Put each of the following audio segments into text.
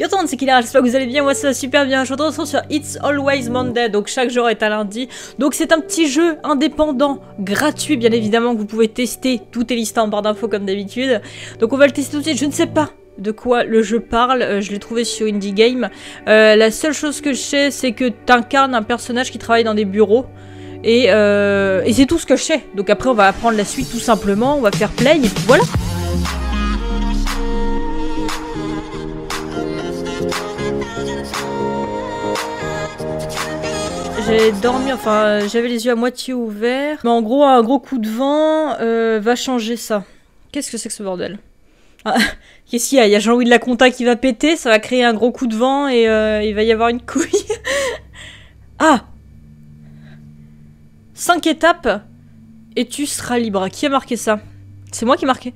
Yo tout le monde, c'est Killer, j'espère que vous allez bien, moi ça va super bien. Je vous retrouve sur It's Always Monday, donc chaque jour est un lundi. Donc c'est un petit jeu indépendant, gratuit bien évidemment, que vous pouvez tester. Tout est listé en barre d'infos comme d'habitude. Donc on va le tester tout de suite, je ne sais pas de quoi le jeu parle, je l'ai trouvé sur Indie Game. La seule chose que je sais, c'est que tu incarnes un personnage qui travaille dans des bureaux. Et c'est tout ce que je sais. Donc après on va apprendre la suite tout simplement, on va faire play et puis voilà. J'ai dormi, enfin j'avais les yeux à moitié ouverts. Mais en gros un gros coup de vent va changer ça. Qu'est-ce que c'est que ce bordel? Ah, qu'est-ce qu'il y a? Il y a Jean-Louis de la Conta qui va péter, ça va créer un gros coup de vent et il va y avoir une couille. Ah, 5 étapes et tu seras libre. Qui a marqué ça? C'est moi qui ai marqué.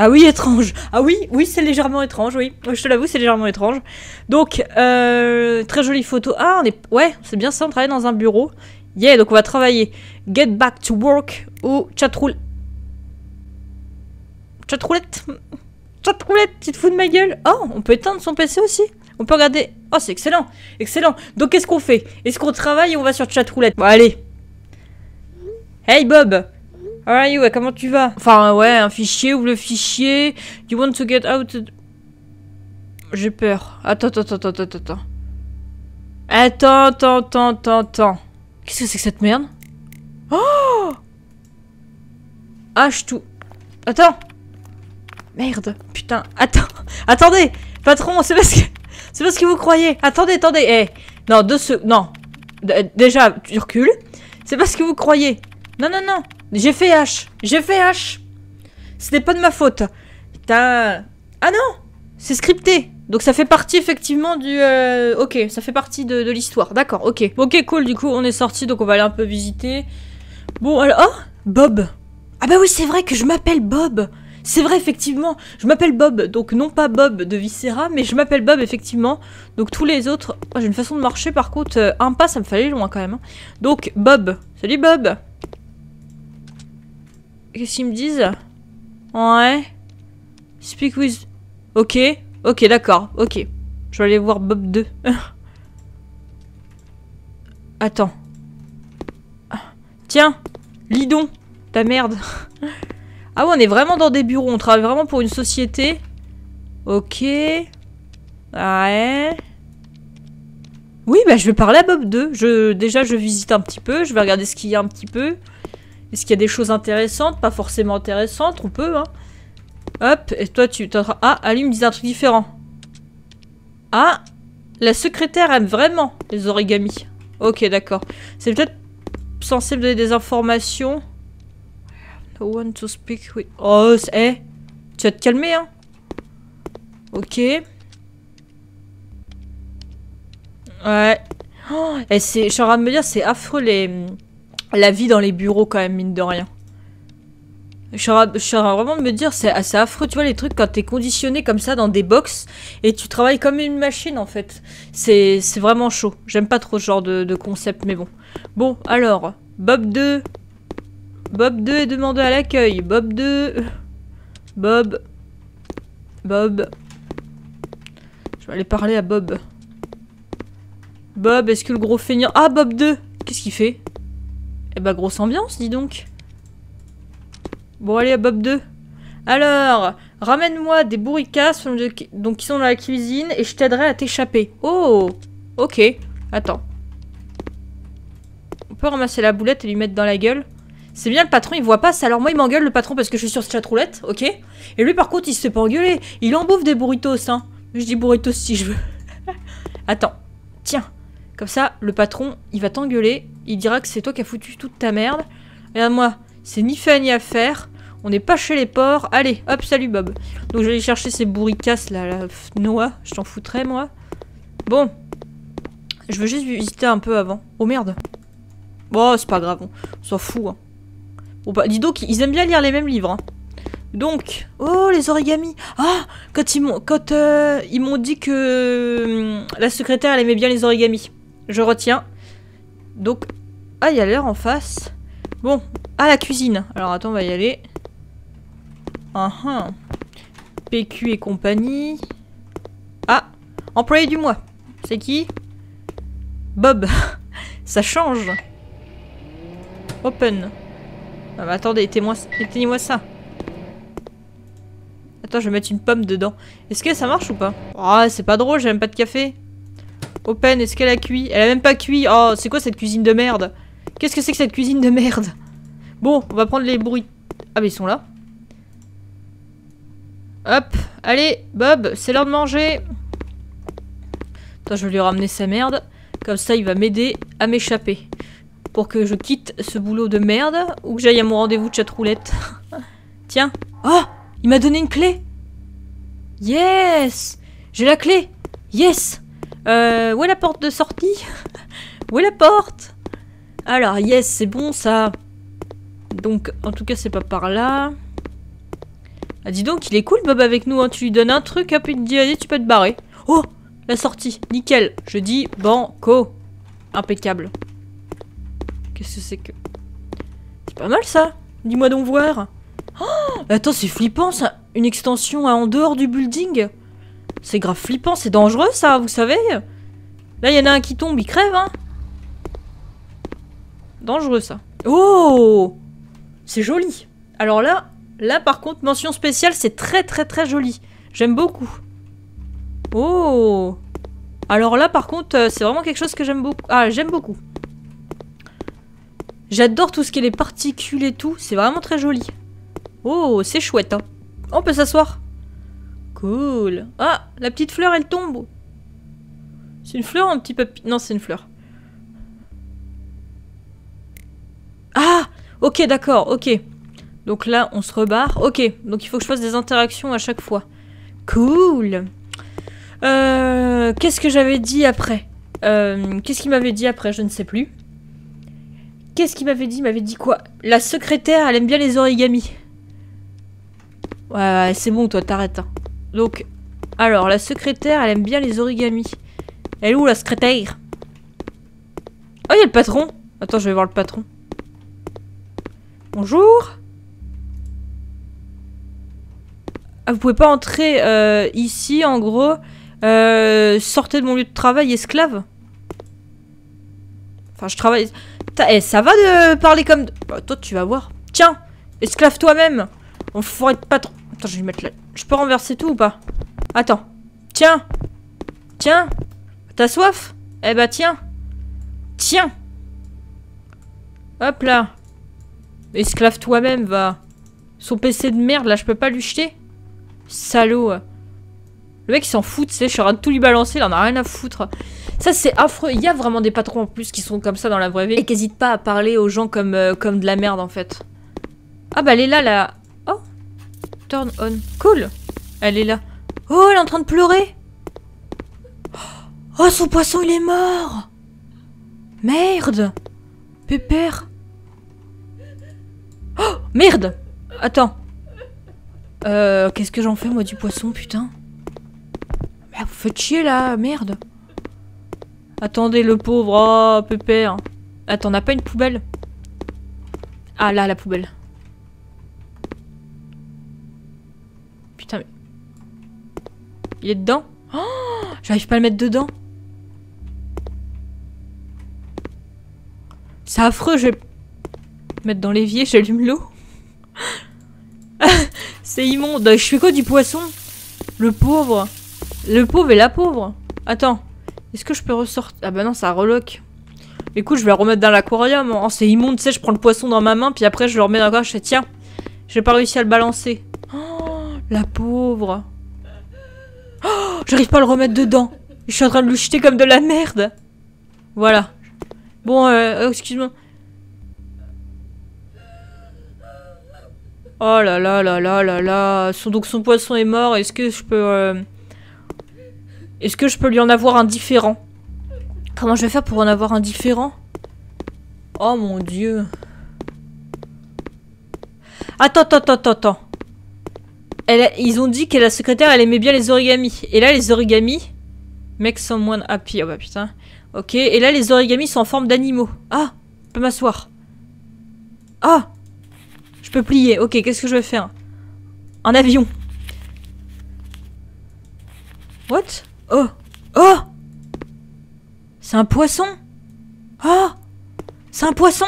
Ah oui, étrange. Ah oui, oui, c'est légèrement étrange, oui. Je te l'avoue, c'est légèrement étrange. Donc, très jolie photo. Ah, on est... Ouais, c'est bien ça, on travaille dans un bureau. Yeah, donc on va travailler. Get back to work au Chatroulette. Chatroulette. Chatroulette, tu te fous de ma gueule? Oh, on peut éteindre son PC aussi. On peut regarder... Oh, c'est excellent. Excellent. Donc, qu'est-ce qu'on fait? Est-ce qu'on travaille ou on va sur Chatroulette? Bon, allez. Hey, Bob. How are you? Comment tu vas? Enfin, ouais, un fichier, ouvre le fichier. You want to get out? J'ai peur. Attends. Qu'est-ce que c'est que cette merde? Oh! H tout. Attends. Merde. Putain. Attends. Attendez. Patron, c'est parce que... C'est parce que vous croyez. Attendez. Eh. Non, non. Déjà, tu recules. C'est parce que vous croyez. Non. J'ai fait H. Ce n'est pas de ma faute. Putain. Ah non, c'est scripté. Donc ça fait partie effectivement du... Ok, ça fait partie de l'histoire. D'accord, ok. Ok, cool, du coup on est sorti, donc on va aller un peu visiter. Bon, alors... Oh, Bob. Ah bah oui, c'est vrai que je m'appelle Bob. C'est vrai, effectivement. Je m'appelle Bob. Donc non pas Bob de Viscera, mais je m'appelle Bob, effectivement. Donc tous les autres... Oh, j'ai une façon de marcher, par contre. Un pas, ça me fallait loin quand même. Donc, Bob. Salut, Bob. Qu'est-ce qu'ils me disent? Ouais. Speak with... Ok, d'accord. Ok. Je vais aller voir Bob 2. Attends. Tiens, Lidon. Ta merde. Ah ouais, on est vraiment dans des bureaux. On travaille vraiment pour une société. Ok. Ouais. Oui, bah je vais parler à Bob 2. Déjà, je visite un petit peu. Je vais regarder ce qu'il y a un petit peu. Est-ce qu'il y a des choses intéressantes? Pas forcément intéressantes, on peut, hein. Hop, et toi, tu... Ah, lui, il me disait un truc différent. Ah, la secrétaire aime vraiment les origamis. Ok, d'accord. C'est peut-être censé me donner des informations. No one to speak with... Oh, hey, tu vas te calmer, hein. Ok. Ouais. Oh, et c'est... Je suis en train de me dire, c'est affreux, les... La vie dans les bureaux quand même, mine de rien. Je suis vraiment de me dire, c'est assez affreux, tu vois, les trucs quand t'es conditionné comme ça dans des box et tu travailles comme une machine en fait. C'est vraiment chaud. J'aime pas trop ce genre de concept, mais bon. Bon, alors, Bob 2. Bob 2 est demandé à l'accueil. Bob 2. Bob. Je vais aller parler à Bob. Bob, est-ce que le gros feignant... Ah, Bob 2. Qu'est-ce qu'il fait? Eh bah, grosse ambiance, dis donc. Bon, allez, à Bob 2. Alors, ramène-moi des bourricas donc, qui sont dans la cuisine et je t'aiderai à t'échapper. Oh, ok. Attends. On peut ramasser la boulette et lui mettre dans la gueule. C'est bien, le patron, il voit pas ça. Alors moi, il m'engueule, le patron, parce que je suis sur ce Chatroulette, ok. Et lui, par contre, il se fait pas engueuler. Il en bouffe des burritos, hein. Je dis burritos si je veux. Attends. Tiens. Comme ça, le patron, il va t'engueuler. Il dira que c'est toi qui as foutu toute ta merde. Regarde-moi, c'est ni fait ni à faire. On n'est pas chez les porcs. Allez, hop, salut Bob. Donc je vais aller chercher ces bourricas là, la noix. Je t'en foutrais, moi. Bon. Je veux juste visiter un peu avant. Oh merde. Bon, c'est pas grave, on s'en fout. Hein. Bon, bah, dis donc, ils aiment bien lire les mêmes livres. Hein. Donc, oh, les origamis. Ah, quand ils m'ont dit que la secrétaire, elle aimait bien les origamis. Je retiens. Donc, ah, il y a l'air en face. Bon, ah, la cuisine. Alors, attends, on va y aller. PQ et compagnie. Ah, employé du mois. C'est qui? Bob. Ça change. Open. Ah bah attendez, éteignez-moi ça. Attends, je vais mettre une pomme dedans. Est-ce que ça marche ou pas? Ah, oh, c'est pas drôle, j'ai même pas de café. Open, est-ce qu'elle a cuit? Elle a même pas cuit. Oh, c'est quoi cette cuisine de merde? Qu'est-ce que c'est que cette cuisine de merde? Bon, on va prendre les bruits. Ah, mais ils sont là. Hop, allez, Bob, c'est l'heure de manger. Attends, je vais lui ramener sa merde. Comme ça, il va m'aider à m'échapper. Pour que je quitte ce boulot de merde ou que j'aille à mon rendez-vous de chatroulette. Tiens. Oh, il m'a donné une clé. Yes. J'ai la clé. Yes. Où est la porte de sortie? Où est la porte? Alors, yes, c'est bon, ça. Donc, en tout cas, c'est pas par là. Ah, dis donc, il est cool, Bob, avec nous. Hein. Tu lui donnes un truc, hop, il te dit, allez, tu peux te barrer. Oh, la sortie. Nickel. Je dis banco. Impeccable. Qu'est-ce que c'est que... C'est pas mal, ça. Dis-moi donc voir. Oh, attends, c'est flippant, ça. Une extension à en dehors du building. C'est grave flippant. C'est dangereux, ça, vous savez. Là, il y en a un qui tombe, il crève, hein. Dangereux ça. Oh, c'est joli. Alors là, par contre, mention spéciale, c'est très très très joli. J'aime beaucoup. Oh. Alors là par contre, c'est vraiment quelque chose que j'aime beaucoup. Ah, j'aime beaucoup. J'adore tout ce qui est les particules et tout. C'est vraiment très joli. Oh, c'est chouette. Hein. On peut s'asseoir. Cool. Ah, la petite fleur, elle tombe. C'est une fleur ou un petit papier? Non, c'est une fleur. Ah, ok, d'accord, ok. Donc là, on se rebarre. Ok, donc il faut que je fasse des interactions à chaque fois. Cool. Qu'est-ce que j'avais dit après? Qu'est-ce qu'il m'avait dit après? Je ne sais plus. Qu'est-ce qu'il m'avait dit? Il m'avait dit quoi? La secrétaire, elle aime bien les origamis. Ouais, c'est bon, toi, t'arrêtes. Hein. Donc, alors, la secrétaire, elle aime bien les origamis. Elle est où, la secrétaire? Oh, il y a le patron. Attends, je vais voir le patron. Bonjour. Ah, vous pouvez pas entrer ici, en gros. Sortez de mon lieu de travail, esclave. Enfin, je travaille... Eh, ça va de parler comme... Bah, toi, tu vas voir. Tiens, esclave toi-même. On ferait pas trop... Attends, je vais mettre là... Je peux renverser tout ou pas? Attends. Tiens. Tiens. T'as soif? Eh bah, tiens. Tiens. Hop là. Esclave toi-même, va. Son PC de merde, là, je peux pas lui jeter. Salaud. Le mec, il s'en fout, tu sais, je suis en train de tout lui balancer, il en a rien à foutre. Ça, c'est affreux. Il y a vraiment des patrons en plus qui sont comme ça dans la vraie vie et qui hésitent pas à parler aux gens comme, comme de la merde, en fait. Ah bah, elle est là, là. Oh. Turn on. Cool. Elle est là. Oh, elle est en train de pleurer. Oh, son poisson, il est mort. Merde. Pépère. Oh, merde! Attends. Qu'est-ce que j'en fais, moi, du poisson, putain? Bah, vous faites chier, là, merde. Attendez, le pauvre, oh, pépère. Attends, on n'a pas une poubelle? Ah, là, la poubelle. Putain, mais... Il est dedans? Oh, j'arrive pas à le mettre dedans. C'est affreux, je vais... mettre dans l'évier, j'allume l'eau. C'est immonde. Je fais quoi du poisson? Le pauvre. Le pauvre et la pauvre. Attends. Est-ce que je peux ressortir? Ah bah non, ça reloque. Écoute, je vais le remettre dans l'aquarium. Oh, c'est immonde, tu sais, je prends le poisson dans ma main, puis après je le remets dans l'aquarium. Je fais, tiens, j'ai pas réussi à le balancer. Oh, la pauvre. Oh, j'arrive pas à le remettre dedans. Je suis en train de le jeter comme de la merde. Voilà. Bon, excuse-moi. Oh là là là là là là. Donc son poisson est mort. Est-ce que je peux... Est-ce que je peux lui en avoir un différent? Comment je vais faire pour en avoir un différent? Oh mon dieu. Attends, attends, attends, attends. Ils ont dit que la secrétaire, elle aimait bien les origamis. Et là, les origamis... Make someone happy. Oh bah putain. Ok. Et là, les origamis sont en forme d'animaux. Ah, je peux m'asseoir. Ah, je peux plier. Ok, qu'est-ce que je vais faire? Un avion. What? Oh! Oh! C'est un poisson! Oh! C'est un poisson!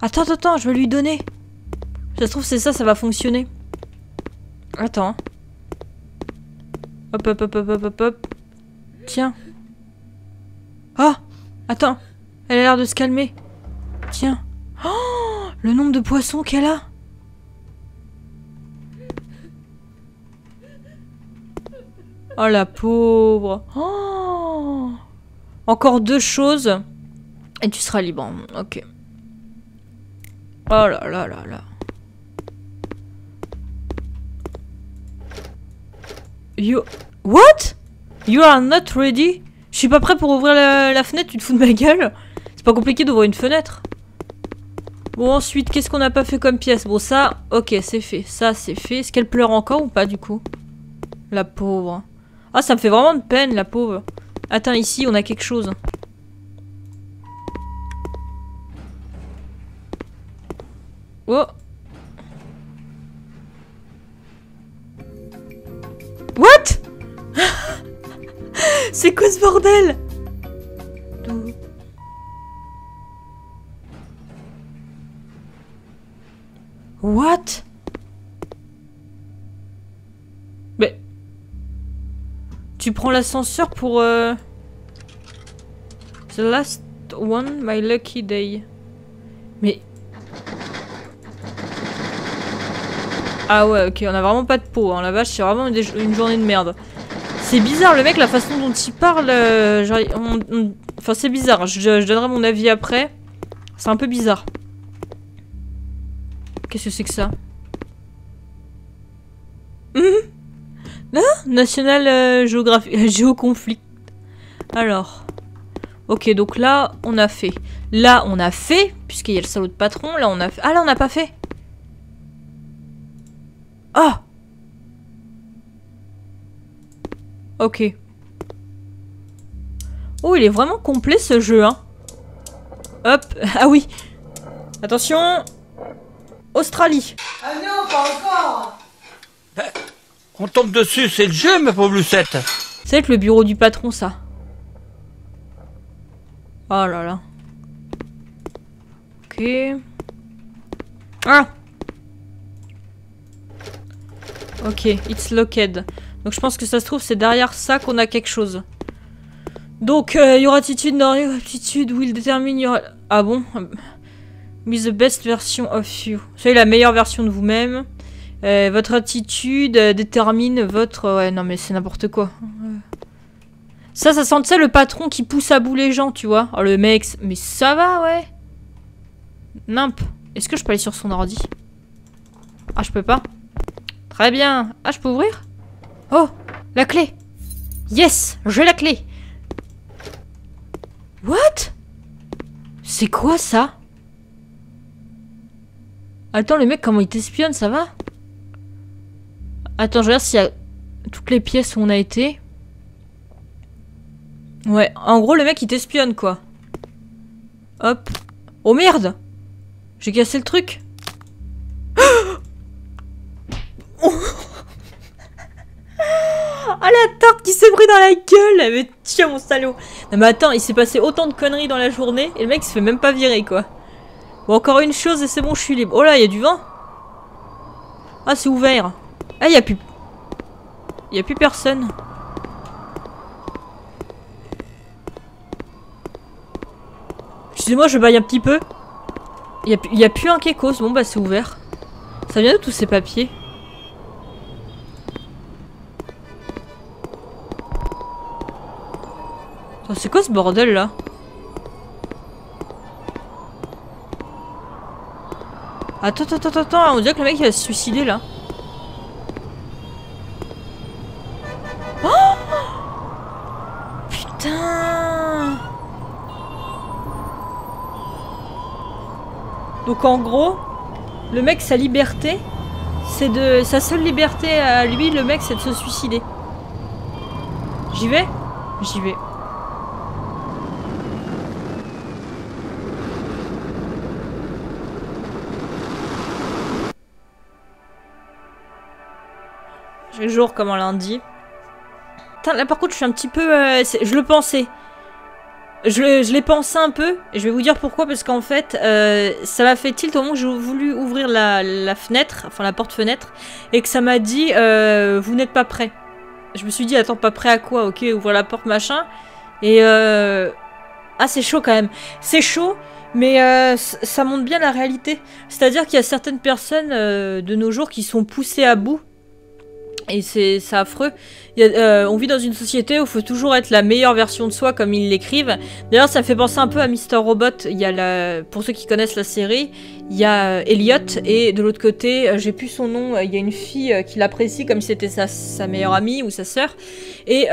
Attends, attends, attends, je vais lui donner. Ça se trouve, c'est ça, ça va fonctionner. Attends. Hop, hop, hop, hop, hop, hop, hop. Tiens. Oh! Attends. Elle a l'air de se calmer. Tiens. Oh! Le nombre de poissons qu'elle a! Oh la pauvre. Oh. Encore deux choses. Et tu seras libre. Ok. Oh là là là là. You... What? You are not ready? Je suis pas prêt pour ouvrir la fenêtre, tu te fous de ma gueule? C'est pas compliqué d'ouvrir une fenêtre. Bon ensuite, qu'est-ce qu'on n'a pas fait comme pièce? Bon ça, ok, c'est fait. Ça c'est fait. Est-ce qu'elle pleure encore ou pas du coup? La pauvre. Ah, ça me fait vraiment de peine, la pauvre. Attends, ici, on a quelque chose. Oh. What? C'est quoi ce bordel? What? Mais... Tu prends l'ascenseur pour... The last one, my lucky day. Mais... Ah ouais, ok, on a vraiment pas de peau, hein, la vache, c'est vraiment une journée de merde. C'est bizarre, le mec, la façon dont il parle... genre, enfin, c'est bizarre, je donnerai mon avis après. C'est un peu bizarre. Qu'est-ce que c'est que ça? Non, National Géoconflict. Alors. Ok, donc là, on a fait. Là, on a fait, puisqu'il y a le salaud de patron. Là, on a fait. Ah, là, on n'a pas fait. Ah! Ok. Oh, il est vraiment complet ce jeu, hein. Hop. Ah oui. Attention. Australie. Ah non, pas encore. Bah. On tombe dessus, c'est le jeu, ma pauvre Lucette. C'est que le bureau du patron, ça. Oh là là. Ok. Ah. Ok, it's locked. Donc je pense que ça se trouve, c'est derrière ça qu'on a quelque chose. Donc, your attitude, no, your attitude will determine your... Ah bon? With the best version of you. Soyez la meilleure version de vous-même. Votre attitude détermine votre... Ouais, non mais c'est n'importe quoi. Ça, ça sent, tu sais, le patron qui pousse à bout les gens, tu vois. Oh, le mec, mais ça va, ouais. Nimp. Est-ce que je peux aller sur son ordi? Ah, je peux pas. Très bien. Ah, je peux ouvrir? Oh, la clé. Yes, j'ai la clé. What? C'est quoi, ça? Attends, le mec, comment il t'espionne, ça va? Attends, je regarde s'il y a toutes les pièces où on a été. Ouais, en gros, le mec, il t'espionne, quoi. Hop. Oh, merde! J'ai cassé le truc. Oh, ah, la tarte qui s'est pris dans la gueule! Mais tiens, mon salaud! Non, mais attends, il s'est passé autant de conneries dans la journée, et le mec, il se fait même pas virer, quoi. Bon, encore une chose, et c'est bon, je suis libre. Oh là, il y a du vent! Ah, c'est ouvert! Ah, il y a plus personne. Excusez-moi, je baille un petit peu. Il y a plus un kékos. Bon, bah, c'est ouvert. Ça vient de tous ces papiers. C'est quoi ce bordel, là? Attends, attends, attends, attends. On dirait que le mec, il va se suicider, là. Donc en gros, le mec, sa liberté, c'est de... Sa seule liberté à lui, le mec, c'est de se suicider. J'y vais? J'y vais. Chaque jour comme un lundi. Putain, là par contre je suis un petit peu... je le pensais. Je l'ai pensé un peu, et je vais vous dire pourquoi, parce qu'en fait, ça m'a fait tilt au moment où j'ai voulu ouvrir la fenêtre, enfin la porte-fenêtre, et que ça m'a dit, vous n'êtes pas prêt. Je me suis dit, attends, pas prêt à quoi? Ok, ouvrir la porte, machin. Et ah, c'est chaud quand même. C'est chaud, mais ça montre bien la réalité. C'est-à-dire qu'il y a certaines personnes de nos jours qui sont poussées à bout. Et c'est affreux. On vit dans une société où il faut toujours être la meilleure version de soi, comme ils l'écrivent. D'ailleurs, ça me fait penser un peu à Mr Robot. Il y a pour ceux qui connaissent la série, il y a Elliot. Et de l'autre côté, j'ai plus son nom, il y a une fille qui l'apprécie comme si c'était sa meilleure amie ou sa sœur. Et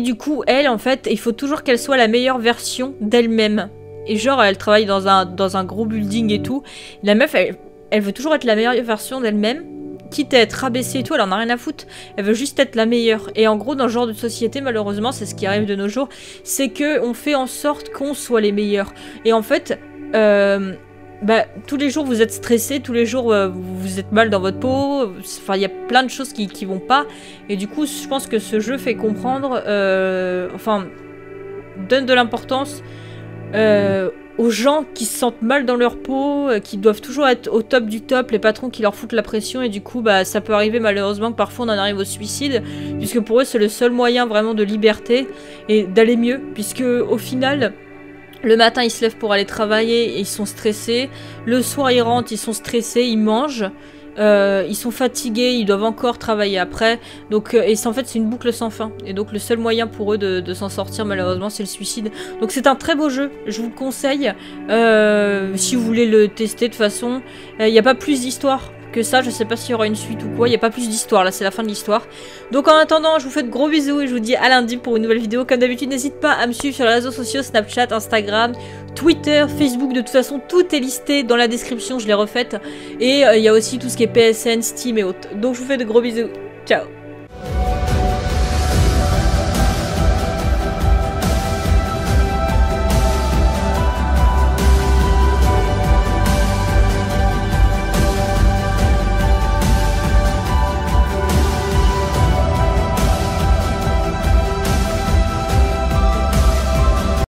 du coup, elle, en fait, il faut toujours qu'elle soit la meilleure version d'elle-même. Et genre, elle travaille dans un gros building et tout. La meuf, elle veut toujours être la meilleure version d'elle-même. Quitte à être rabaissée et tout, elle en a rien à foutre. Elle veut juste être la meilleure. Et en gros, dans ce genre de société, malheureusement, c'est ce qui arrive de nos jours, c'est qu'on fait en sorte qu'on soit les meilleurs. Et en fait, bah, tous les jours, vous êtes stressé, tous les jours, vous êtes mal dans votre peau. Enfin, il y a plein de choses qui vont pas. Et du coup, je pense que ce jeu fait comprendre, enfin, donne de l'importance aux gens qui se sentent mal dans leur peau, qui doivent toujours être au top du top, les patrons qui leur foutent la pression, et du coup bah ça peut arriver malheureusement que parfois on en arrive au suicide, puisque pour eux c'est le seul moyen vraiment de liberté et d'aller mieux, puisque au final le matin ils se lèvent pour aller travailler et ils sont stressés, le soir ils rentrent, ils sont stressés, ils mangent, ils sont fatigués, ils doivent encore travailler après, donc et en fait c'est une boucle sans fin, et donc le seul moyen pour eux de s'en sortir malheureusement c'est le suicide. Donc c'est un très beau jeu, je vous le conseille si vous voulez le tester. De toute façon il n'y a pas plus d'histoire que ça, je sais pas s'il y aura une suite ou quoi, il n'y a pas plus d'histoire, là c'est la fin de l'histoire. Donc en attendant je vous fais de gros bisous et je vous dis à lundi pour une nouvelle vidéo. Comme d'habitude n'hésite pas à me suivre sur les réseaux sociaux, Snapchat, Instagram, Twitter, Facebook, de toute façon tout est listé dans la description, je l'ai refaite, et il y a aussi tout ce qui est PSN, Steam et autres. Donc je vous fais de gros bisous, ciao.